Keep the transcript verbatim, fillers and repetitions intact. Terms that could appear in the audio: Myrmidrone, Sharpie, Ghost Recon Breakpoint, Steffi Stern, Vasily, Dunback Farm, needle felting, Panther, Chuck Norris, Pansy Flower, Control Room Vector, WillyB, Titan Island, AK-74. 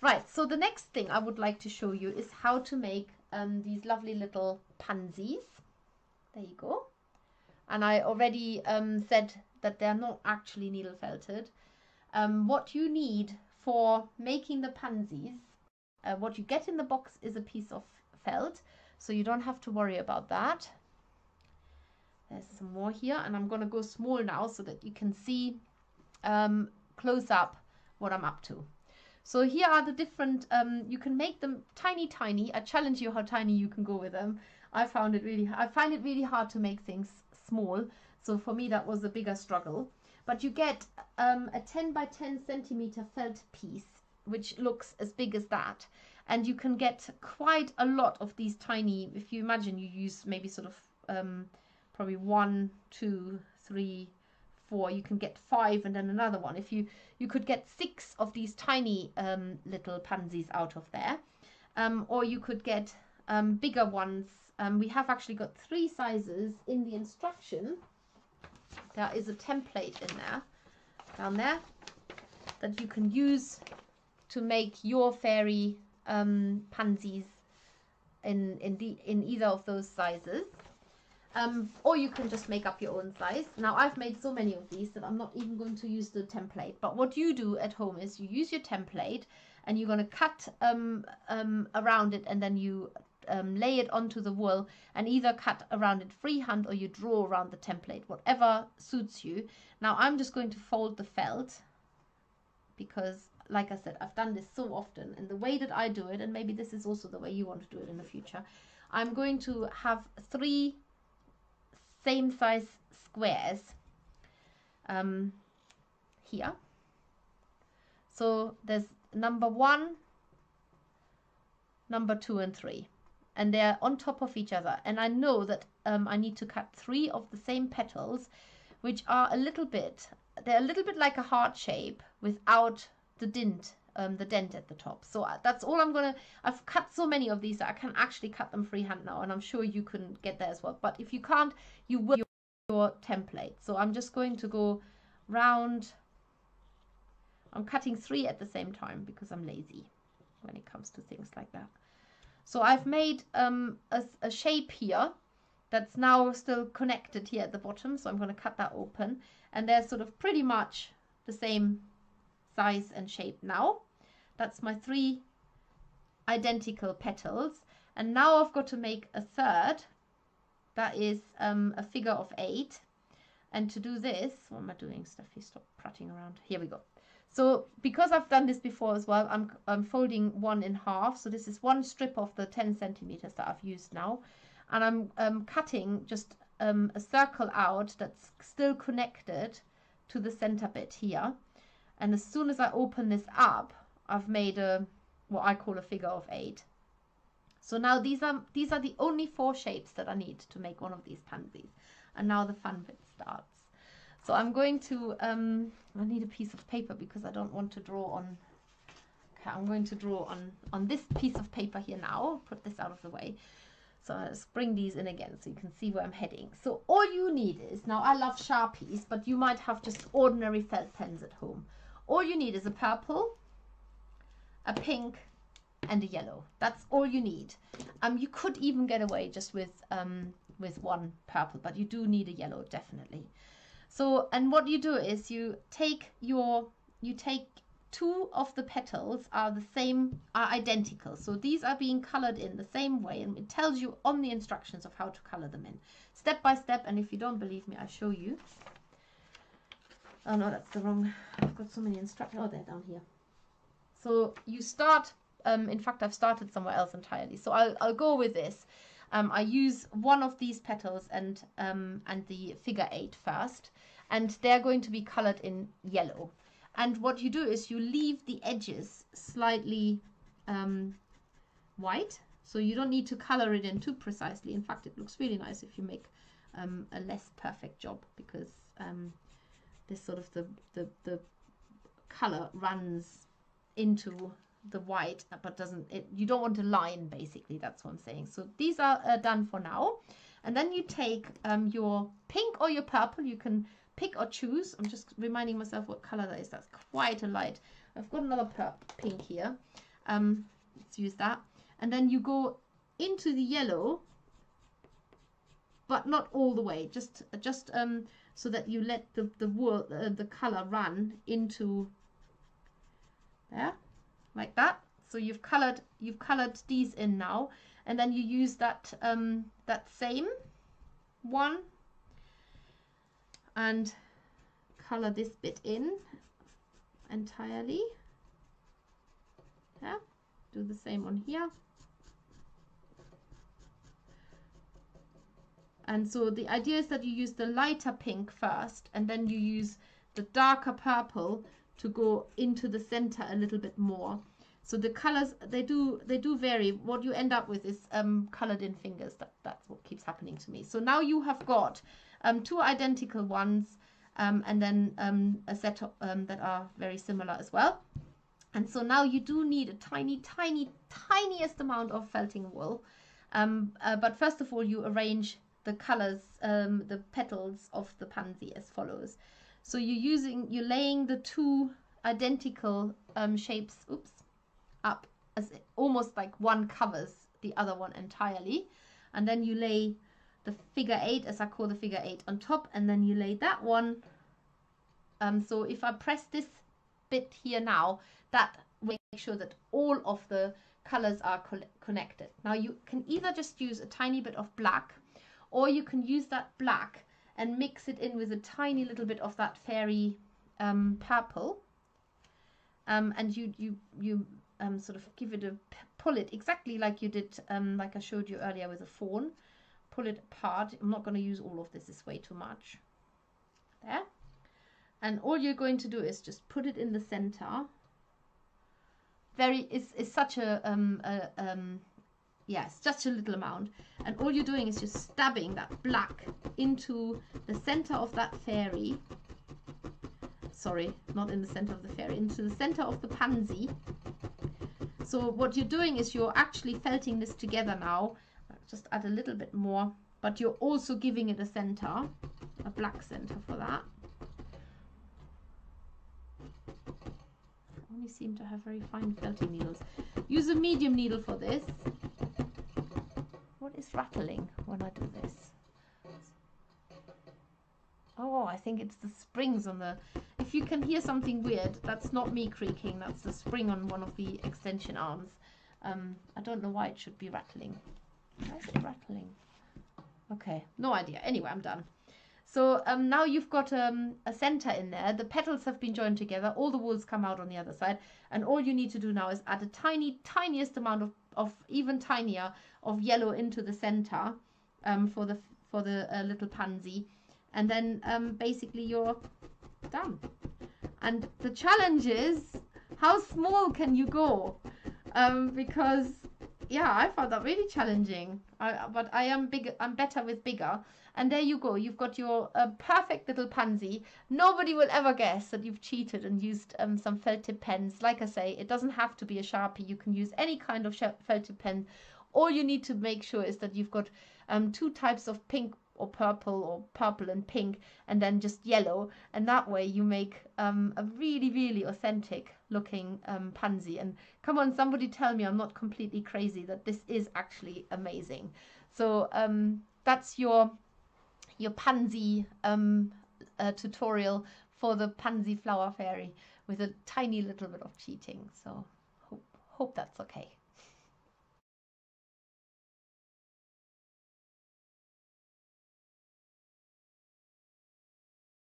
Right, so the next thing I would like to show you is how to make um, these lovely little pansies. There you go. And I already um, said that they're not actually needle felted. Um, what you need for making the pansies, uh, what you get in the box is a piece of felt, so you don't have to worry about that. There's some more here, and I'm going to go small now so that you can see um, close up what I'm up to. So here are the different, um, you can make them tiny, tiny. I challenge you how tiny you can go with them. I found it really, I find it really hard to make things small. So for me, that was a bigger struggle. But you get um, a ten by ten centimeter felt piece, which looks as big as that. And you can get quite a lot of these tiny, if you imagine you use maybe sort of um, probably one, two, three, four, you can get five and then another one. If you you could get six of these tiny um, little pansies out of there, um, or you could get um, bigger ones. Um, we have actually got three sizes in the instruction. There is a template in there down there that you can use to make your fairy um, pansies in in the in either of those sizes. Um, or you can just make up your own size. Now, I've made so many of these that I'm not even going to use the template. But what you do at home is you use your template and you're going to cut um, um, around it, and then you um, lay it onto the wool and either cut around it freehand or you draw around the template, whatever suits you. Now, I'm just going to fold the felt because, like I said, I've done this so often. And the way that I do it, and maybe this is also the way you want to do it in the future, I'm going to have three same size squares um, here. So there's number one, number two and three, and they're on top of each other. And I know that um, I need to cut three of the same petals, which are a little bit, they're a little bit like a heart shape without the dint, um, the dent at the top. So that's all I'm gonna, I've cut so many of these that I can actually cut them freehand now, and I'm sure you can get there as well. But if you can't, you will use your template. So I'm just going to go round. I'm cutting three at the same time because I'm lazy when it comes to things like that. So I've made um, a, a shape here that's now still connected here at the bottom. So I'm gonna cut that open, and they're sort of pretty much the same size and shape now. That's my three identical petals. And now I've got to make a third that is um, a figure of eight. And to do this, what am I doing, Steffi? Stop prattling around. Here we go. So because I've done this before as well, I'm, I'm folding one in half. So this is one strip of the ten centimeters that I've used now. And I'm um, cutting just um, a circle out that's still connected to the center bit here. And as soon as I open this up, I've made a, what I call a figure of eight. So now these are, these are the only four shapes that I need to make one of these pansies. And now the fun bit starts. So I'm going to, um, I need a piece of paper because I don't want to draw on, okay, I'm going to draw on, on this piece of paper here now, put this out of the way. So I'll just bring these in again so you can see where I'm heading. So all you need is, now I love Sharpies, but you might have just ordinary felt pens at home. All you need is a purple, a pink, and a yellow. That's all you need. Um, you could even get away just with um, with one purple, but you do need a yellow definitely. So, and what you do is you take your you take two of the petals are the same, are identical. So these are being colored in the same way, and it tells you on the instructions of how to color them in, step by step. And if you don't believe me, I show you. Oh no, that's the wrong, I've got so many instructions. Oh, they're down here. So you start, um, in fact, I've started somewhere else entirely. So I'll, I'll go with this. Um, I use one of these petals and, um, and the figure eight first, and they're going to be colored in yellow. And what you do is you leave the edges slightly um, white. So you don't need to color it in too precisely. In fact, it looks really nice if you make um, a less perfect job, because um, this sort of the, the, the color runs into the white, but doesn't, it, you don't want a line basically, that's what I'm saying. So these are uh, done for now. And then you take um, your pink or your purple, you can pick or choose. I'm just reminding myself what color that is, that's quite a light. I've got another pink here. Um, let's use that. And then you go into the yellow, but not all the way, just just um, so that you let the the world, uh, the color run into there, like that. So you've colored you've colored these in now, and then you use that um, that same one and color this bit in entirely. Yeah, do the same on here. And so the idea is that you use the lighter pink first, and then you use the darker purple to go into the center a little bit more. So the colors, they do they do vary. What you end up with is um, colored in fingers. That, that's what keeps happening to me. So now you have got um, two identical ones, um, and then um, a set of, um, that are very similar as well. And so now you do need a tiny, tiny, tiniest amount of felting wool. Um, uh, but first of all, you arrange the colors, um, the petals of the pansy as follows. So you're using, you're laying the two identical um, shapes, oops, up as it, almost like one covers the other one entirely, and then you lay the figure eight, as I call the figure eight, on top, and then you lay that one. Um, so if I press this bit here now, that will make sure that all of the colors are co connected. Now you can either just use a tiny bit of black, or you can use that black and mix it in with a tiny little bit of that fairy um, purple, um, and you you you um, sort of give it a pull it exactly like you did, um, like I showed you earlier with a fawn. Pull it apart. I'm not going to use all of this. It's way too much. There, and all you're going to do is just put it in the center. Very is is such a um a um. Yes, just a little amount, and all you're doing is just stabbing that black into the center of that fairy. Sorry, not in the center of the fairy, into the center of the pansy. So what you're doing is you're actually felting this together now. Just add a little bit more, but you're also giving it a center, a black center for that. I only seem to have very fine felting needles. Use a medium needle for this. What is rattling when I do this? Oh, I think it's the springs on the... If you can hear something weird, that's not me creaking, that's the spring on one of the extension arms. Um, I don't know why it should be rattling. Why is it rattling? Okay, no idea. Anyway, I'm done. So um, now you've got um, a center in there. The petals have been joined together. All the wools come out on the other side. And all you need to do now is add a tiny, tiniest amount of, of even tinier, of yellow into the center um, for the for the uh, little pansy. And then um, basically you're done. And the challenge is, how small can you go? Um, because, yeah, I found that really challenging. I, but I am big. I'm better with bigger. And there you go. You've got your uh, perfect little pansy. Nobody will ever guess that you've cheated and used um, some felt tip pens. Like I say, it doesn't have to be a Sharpie. You can use any kind of felt tip pen. All you need to make sure is that you've got um, two types of pink or purple, or purple and pink, and then just yellow. And that way you make um, a really, really authentic looking um, pansy. And come on, somebody tell me I'm not completely crazy, that this is actually amazing. So um, that's your... your pansy um, uh, tutorial for the pansy flower fairy with a tiny little bit of cheating. So hope, hope that's okay.